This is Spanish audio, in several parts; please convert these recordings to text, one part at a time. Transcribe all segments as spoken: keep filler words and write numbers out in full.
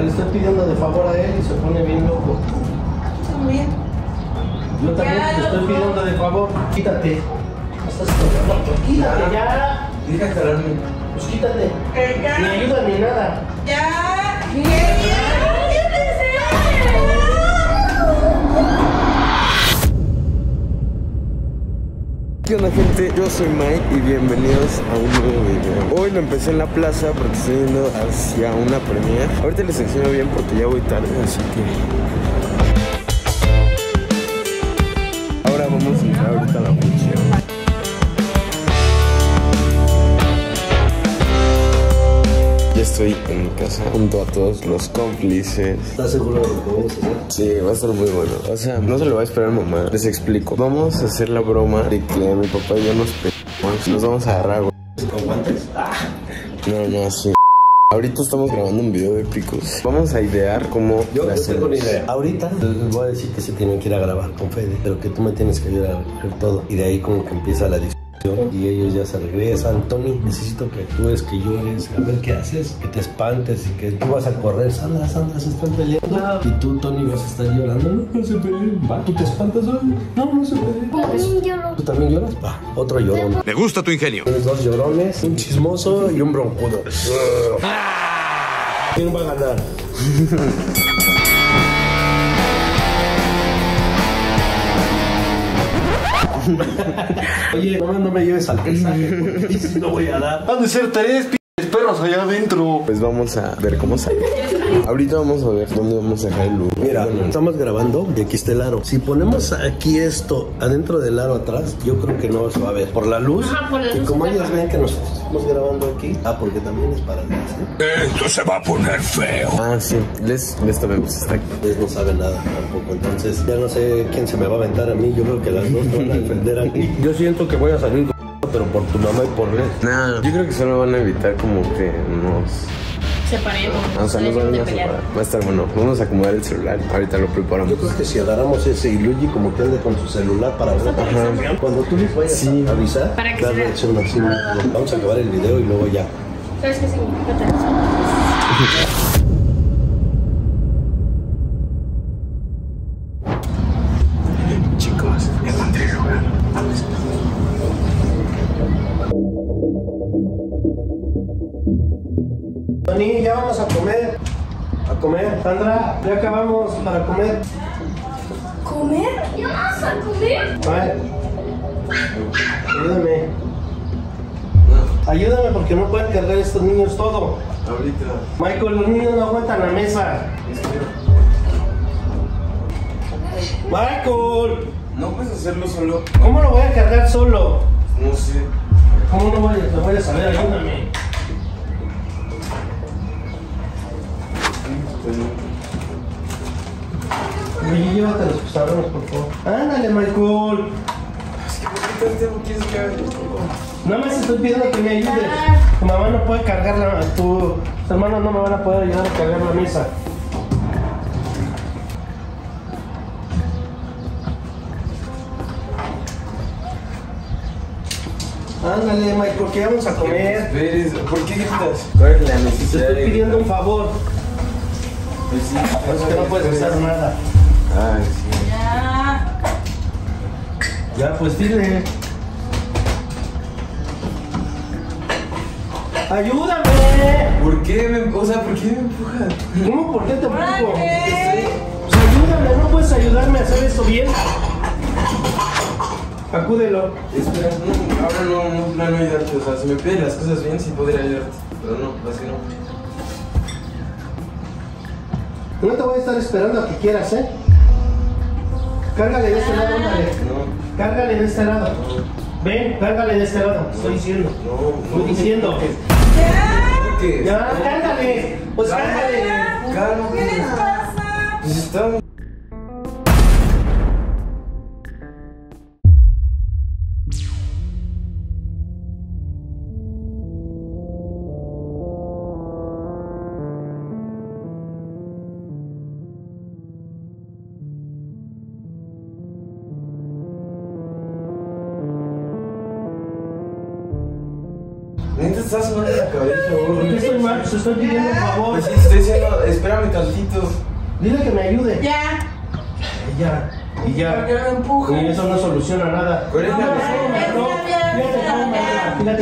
sea, le estoy pidiendo de favor a él y se pone bien loco. También. Yo también ya, te estoy pidiendo de favor. Quítate. Estás tocando. Quítate ya. Deja jalarme. Pues quítate. Eh, ya. Ni ayuda ni nada. Ya. Ni ayuda. ¿Qué onda, gente? Yo soy Mike y bienvenidos a un nuevo video. Hoy lo empecé en la plaza porque estoy yendo hacia una premiere. Ahorita les enseño bien porque ya voy tarde, así que... Ahora vamos a entrar ahorita a la función. Ya estoy en mi casa junto a todos los cómplices. ¿Estás seguro de lo que vamos a hacer? Sí, va a estar muy bueno. O sea, no se lo va a esperar mamá. Les explico. Vamos a hacer la broma de que mi papá y yo nos pegamos. Nos vamos a agarrar, güey. ¿Con guantes? Ah. No, no, sí. Ahorita estamos grabando un video de picos. Vamos a idear cómo... Yo no tengo ni idea. Ahorita les voy a decir que se tienen que ir a grabar con Fede, pero que tú me tienes que ayudar a recoger todo. Y de ahí como que empieza la discusión. Y ellos ya se regresan. Tony, necesito que actúes, que llores, a ver qué haces, que te espantes y que tú vas a correr. Sandra, Sandra, se están peleando. Y tú, Tony, vas a estar llorando. No, no se peleen. Va, tú te espantas hoy. No, no se peleen. También lloro. ¿Tú también lloras? Va, otro llorón. Me gusta tu ingenio. Tienes dos llorones, un chismoso y un broncudo. ¿Quién va a ganar? Oye, no, no me lleves al pesaje, si no voy a dar. Van a ser tres p perros allá adentro. Pues vamos a ver cómo sale. Ahorita vamos a ver dónde vamos a dejar el lugar. Mira, estamos grabando y aquí está el aro. Si ponemos aquí esto adentro del aro atrás, yo creo que no se va a ver por la luz. Ajá, por la y luz como ellos ven que nosotros estamos grabando aquí. Ah, porque también es para atrás, ¿eh? Esto se va a poner feo. Ah, sí, les, les tomemos esta aquí. Les no sabe nada tampoco, entonces ya no sé quién se me va a aventar a mí. Yo creo que las dos van a defender aquí. Yo siento que voy a salir con... pero por tu mamá y por él. No, yo creo que solo van a evitar como que nos separemos. O sea, nos van a separar. Va a estar bueno. Vamos a acomodar el celular. Ahorita lo preparamos. Yo creo que si agarramos ese y Luigi como que ande con su celular para ver. Cuando tú les vayas sí. a avisar, para que darle acción máxima. Vamos a acabar el video y luego ya. ¿Sabes qué significa tener? Tony, ya vamos a comer. A comer, Sandra, ya acabamos para comer. ¿Comer? ¿Ya vamos a comer? A ver. Ayúdame. Ayúdame porque no pueden cargar estos niños todo. Ahorita. Michael, los niños no aguantan la mesa. Michael. No puedes hacerlo solo. ¿Cómo lo voy a cargar solo? No sé. ¿Cómo no vayas? No vayas a ver, ayúdame. Oye, llévate los pizarrones, por favor. Ándale, Michael. Es que por qué no quieres cargar todo. Nada más estoy pidiendo que me ayudes. Tu mamá no puede cargar la... Tus hermanos no me van a poder ayudar a cargar la mesa. Ándale, Michael, ¿qué vamos a comer? ¿Por qué gritas? ¿Cuál es la necesidad? Te estoy pidiendo un favor. Pues sí, por eso que no puedes besar nada. Ay, sí. Ya. Ya, pues dile. ¡Ayúdame! ¿Por qué me, o sea, ¿por qué me empujas? ¿Cómo? ¿Por qué te empujo? Ay, pues ayúdame, ¿no puedes ayudarme a hacer esto bien? Acúdelo. Espera, no, ahora no, no plano ayudarte. O sea, si me piden las cosas bien, sí podría ayudarte. Pero no, así no. No te voy a estar esperando a que quieras, ¿eh? Cárgale de este lado, ándale. No. Cárgale de este lado. No. Ven, cárgale de este lado. No. Estoy diciendo. No, no. Estoy diciendo. ¿Qué? ¿Qué? Ya, no. Cárgale. Pues cárgale. Cárgale. ¿Qué les pasa? Pues estamos... ¿Por qué estoy mal? les estoy pidiendo un favor. Pues estoy diciendo, espérame tantito. Dile que me ayude. Ya. Ya. Y ya. Y eso no soluciona nada. Pero es la persona. Fíjate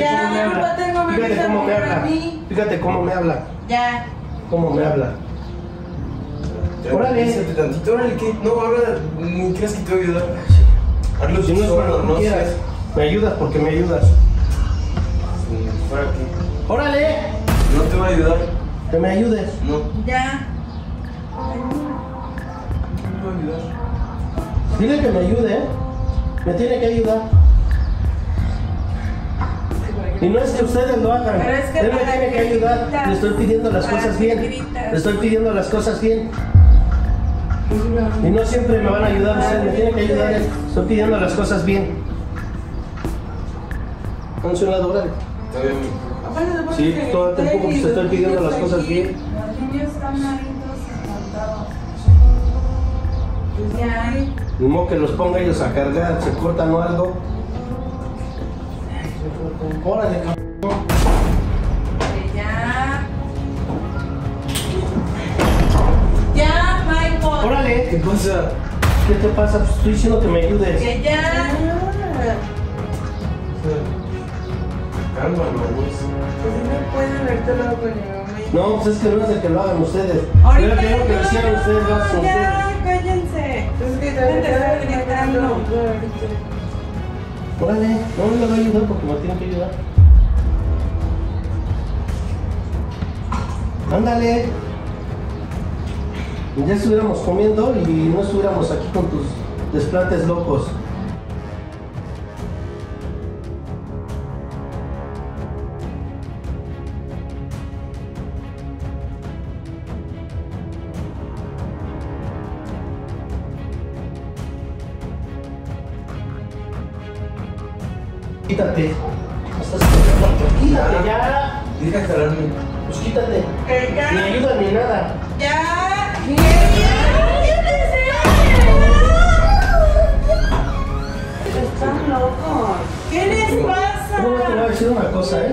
cómo me habla. Fíjate cómo me habla. Fíjate cómo me habla. Ya. Cómo me habla. Órale. Tantito, órale, que no, ahora ni crees que te voy a ayudar. Hazlo si no es para lo que quieras. Me ayudas porque me ayudas. ¡Órale! No te voy a ayudar. Que me ayudes. No. Ya. No te voy a ayudar. Dile que me ayude. Me tiene que ayudar. Y no es que ustedes lo hagan. Pero es que él me tiene que ayudar. Le estoy pidiendo las cosas bien. Le estoy pidiendo las cosas bien. Y no siempre me van a ayudar ustedes. Me tienen que ayudar. Estoy pidiendo las cosas bien. Pónganse un lado, órale. Sí, todo el tiempo porque se están pidiendo las cosas bien. Los niños están maritos y cantados. Ya hay. Ni modo que los ponga ellos a cargar, se cortan o algo. Órale, cabrón. Ya. Ya, Michael. Órale. ¿Qué pasa? ¿Qué te pasa? Pues estoy diciendo que me ayudes. Que ya. Calma, güey. No, pues es que no es el que lo hagan ustedes. Ahorita yo creo que lo hicieron ustedes, lo hacen ustedes. Órale, no me lo voy a ayudar porque me tienen que ayudar. Ándale. Ya estuviéramos comiendo y no estuviéramos aquí con tus desplantes locos. Quítate. Estás quítate ya. Deja jalarme. Pues quítate. Ni ayuda ni nada. Ya. Ni ayuda. Quítate. Están locos. ¿Qué les pasa? No, te voy a decir una cosa, ¿eh?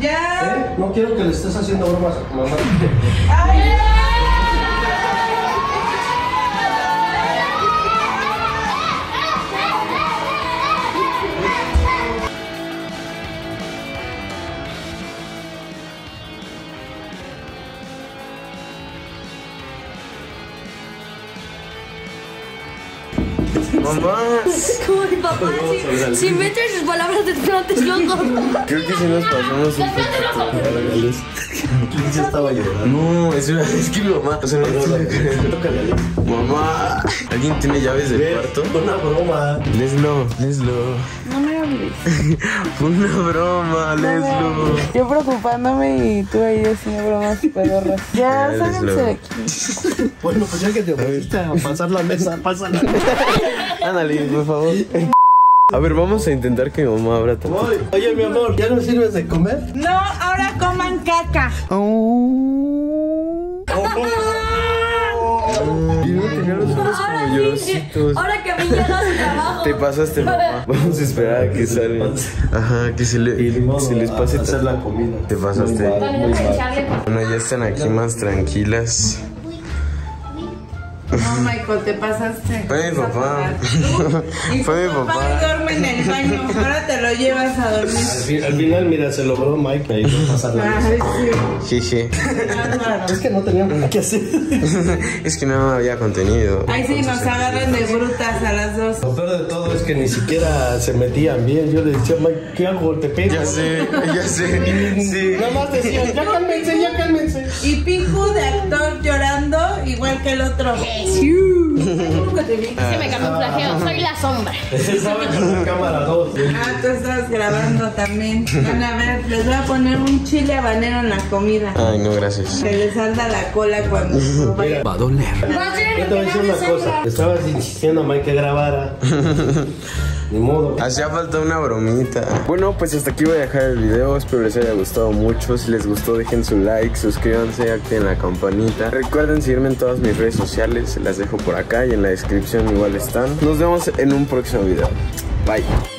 Ya. ¿Eh? No quiero que le estés haciendo bromas a tu mamá. Ay. Mamá. Como mi papá, si, si mete sus palabras de plantes locos. Creo que si nos pasamos un poco. Ya estaba llorando. No, es, una, es que mi mamá. O sea, no, no, no, no. Mamá. ¿Alguien tiene llaves del cuarto? Una broma. Leslo, Leslo. No me hables. Una broma, Leslo. Yo preocupándome y tú ahí haciendo bromas pedorras. Ya, sáquense de aquí. Bueno, pues ya que te fuiste a pasar la mesa, pasa la mesa. Analí, por favor. A ver, vamos a intentar que mi mamá abra todo. Oye, mi amor, ¿ya no sirves de comer? No, ahora coman caca. Oh. Oh. Oh. Y no tenía los ojos como llorositos. Ahora que mi ya no hace trabajo. Te pasaste, mamá. Vamos a esperar a que salgan. Ajá, que se, le, que se les pase hacer la comida. Te pasaste. Bueno, ya están aquí más tranquilas. No, Michael, te pasaste. Fue mi papá. Fue mi papá. Duerme en el baño. Ahora te lo llevas a dormir. Al, fin, al final, mira, se logró Mike. Me hizo pasar la noche. Sí, sí. Es que no teníamos nada que hacer. Es que no había contenido. Ay, sí, nos agarran de brutas a las dos. Lo peor de todo es que ni siquiera se metían bien. Yo le decía, Mike, ¿qué hago? Te pego. Ya sé, ya sé. Sí. Nada más decían, ya cálmense, ya cálmense. Y Piju de actor llorando, igual que el otro. Se me camuflajeó, soy la sombra. Ah, tú estás grabando también. Van a ver, les voy a poner un chile habanero en la comida. Ay, no, gracias. Se les salda la cola cuando va a doler. Yo te voy a decir una cosa. Estabas insistiendo a Mike que grabara. Ni modo. Hacía falta una bromita. Bueno, pues hasta aquí voy a dejar el video. Espero les haya gustado mucho. Si les gustó, dejen su like, suscríbanse, activen la campanita. Recuerden seguirme en todas mis redes sociales. Las dejo por acá y en la descripción igual están. Nos vemos en un próximo video. Bye.